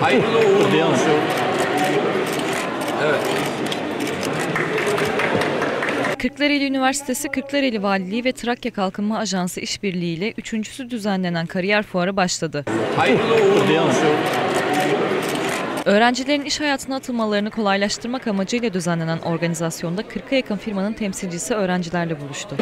Hayırlı uğurlu olsun. Evet. Kırklareli Üniversitesi, Kırklareli Valiliği ve Trakya Kalkınma Ajansı işbirliğiyle 3.sü düzenlenen kariyer fuarı başladı. Hayırlı uğurlu olsun. Öğrencilerin iş hayatına atılmalarını kolaylaştırmak amacıyla düzenlenen organizasyonda 40'a yakın firmanın temsilcisi öğrencilerle buluştu.